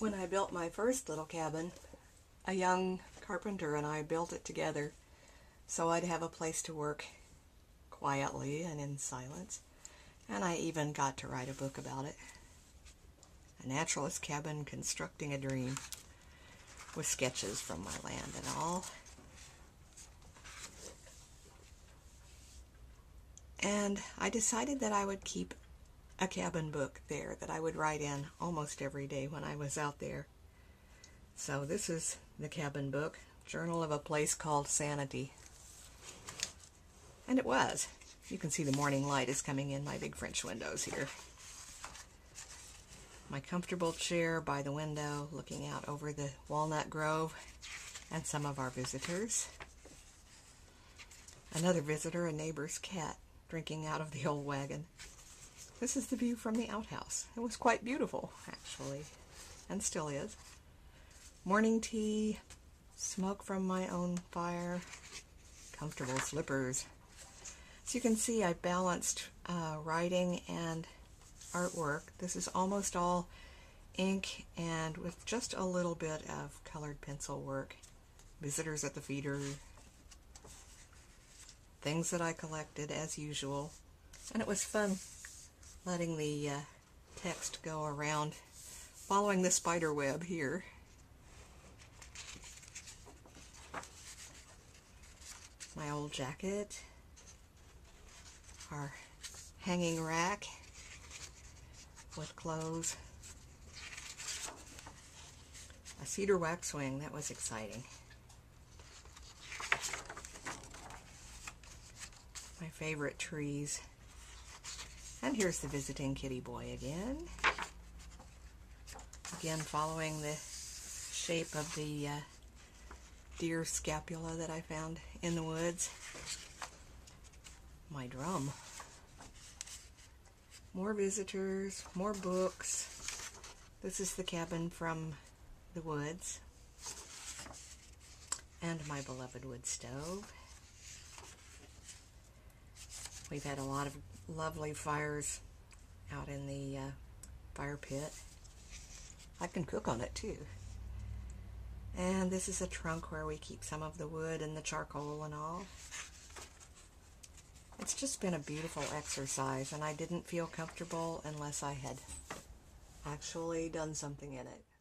When I built my first little cabin, a young carpenter and I built it together so I'd have a place to work quietly and in silence, and I even got to write a book about it. A Naturalist's Cabin, Constructing a Dream, with sketches from my land and all. And I decided that I would keep a cabin book there that I would write in almost every day when I was out there. So this is the cabin book, Journal of a Place Called Sanity. And it was. You can see the morning light is coming in my big French windows here. My comfortable chair by the window, looking out over the walnut grove and some of our visitors. Another visitor, a neighbor's cat, drinking out of the old wagon. This is the view from the outhouse. It was quite beautiful, actually, and still is. Morning tea, smoke from my own fire, comfortable slippers. As you can see, I balanced writing and artwork. This is almost all ink and with just a little bit of colored pencil work. Visitors at the feeder. Things that I collected as usual. And it was fun letting the text go around, following the spider web here. My old jacket, our hanging rack with clothes, a cedar waxwing, that was exciting. My favorite trees. And here's the visiting kitty boy again. Again, following the shape of the deer scapula that I found in the woods. My drum. More visitors, more books. This is the cabin from the woods. And my beloved wood stove. We've had a lot of lovely fires out in the fire pit. I can cook on it too. And this is a trunk where we keep some of the wood and the charcoal and all. It's just been a beautiful exercise, and I didn't feel comfortable unless I had actually done something in it.